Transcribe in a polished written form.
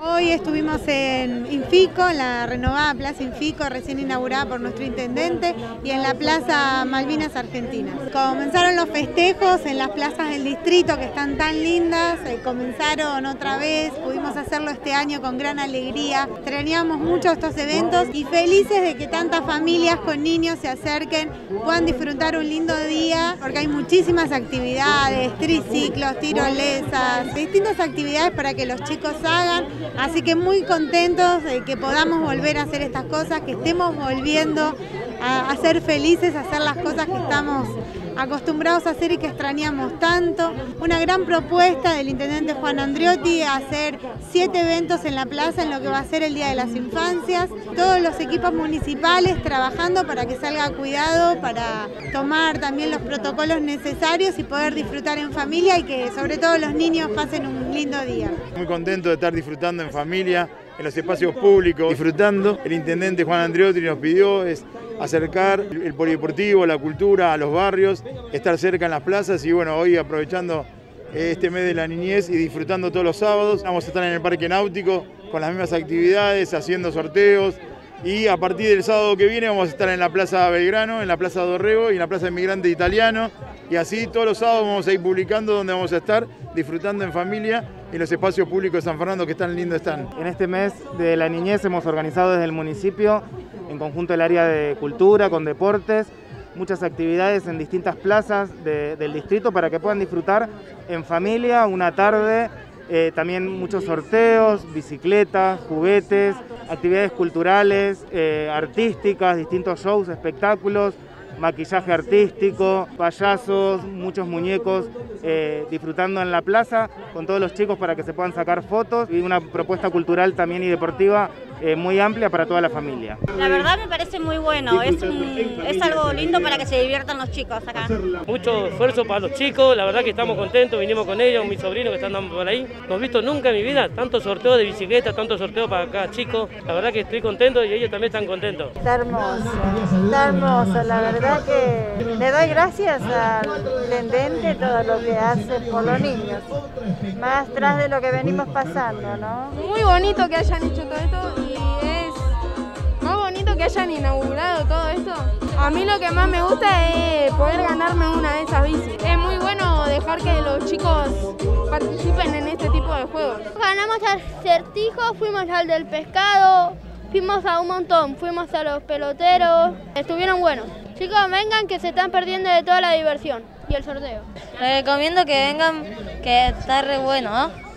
Hoy estuvimos en Infico, en la renovada Plaza Infico, recién inaugurada por nuestro intendente, y en la Plaza Malvinas Argentinas. Comenzaron los festejos en las plazas del distrito, que están tan lindas, comenzaron otra vez, pudimos hacerlo este año con gran alegría. Extrañamos mucho estos eventos y felices de que tantas familias con niños se acerquen, puedan disfrutar un lindo día, porque hay muchísimas actividades, triciclos, tirolesas, distintas actividades para que los chicos hagan. Así que muy contentos de que podamos volver a hacer estas cosas, que estemos volviendo a ser felices, a hacer las cosas que estamos acostumbrados a hacer y que extrañamos tanto. Una gran propuesta del intendente Juan Andreotti, hacer 7 eventos en la plaza en lo que va a ser el Día de las Infancias. Todos los equipos municipales trabajando para que salga cuidado, para tomar también los protocolos necesarios y poder disfrutar en familia y que sobre todo los niños pasen un lindo día. Muy contento de estar disfrutando en familia, en los espacios públicos, disfrutando. El intendente Juan Andreotti nos pidió es acercar el polideportivo, la cultura a los barrios, estar cerca en las plazas y bueno, hoy aprovechando este mes de la niñez y disfrutando todos los sábados. Vamos a estar en el Parque Náutico con las mismas actividades, haciendo sorteos y a partir del sábado que viene vamos a estar en la Plaza Belgrano, en la Plaza Dorrego y en la Plaza Inmigrante Italiano y así todos los sábados vamos a ir publicando donde vamos a estar disfrutando en familia y los espacios públicos de San Fernando que tan lindos están. En este mes de la niñez hemos organizado desde el municipio, en conjunto el área de cultura, con deportes, muchas actividades en distintas plazas del distrito para que puedan disfrutar en familia una tarde, también muchos sorteos, bicicletas, juguetes, actividades culturales, artísticas, distintos shows, espectáculos, maquillaje artístico, payasos, muchos muñecos disfrutando en la plaza con todos los chicos para que se puedan sacar fotos y una propuesta cultural también y deportiva muy amplia para toda la familia. La verdad me parece muy bueno, es algo lindo para que se diviertan los chicos acá. Mucho esfuerzo para los chicos, la verdad que estamos contentos, vinimos con ellos, mis sobrinos que están andando por ahí. No he visto nunca en mi vida tanto sorteo de bicicleta, tanto sorteo para cada chico. La verdad que estoy contento y ellos también están contentos. Está hermoso, la verdad que le doy gracias al intendente todo lo que hace por los niños, más tras de lo que venimos pasando, ¿no? Muy bonito que hayan hecho todo esto. Que hayan inaugurado todo esto. A mí lo que más me gusta es poder ganarme una de esas bicis. Es muy bueno dejar que los chicos participen en este tipo de juegos. Ganamos acertijos, fuimos al del pescado, fuimos a un montón, fuimos a los peloteros. Estuvieron buenos. Chicos, vengan que se están perdiendo de toda la diversión y el sorteo. Les recomiendo que vengan, que está re bueno, ¿no?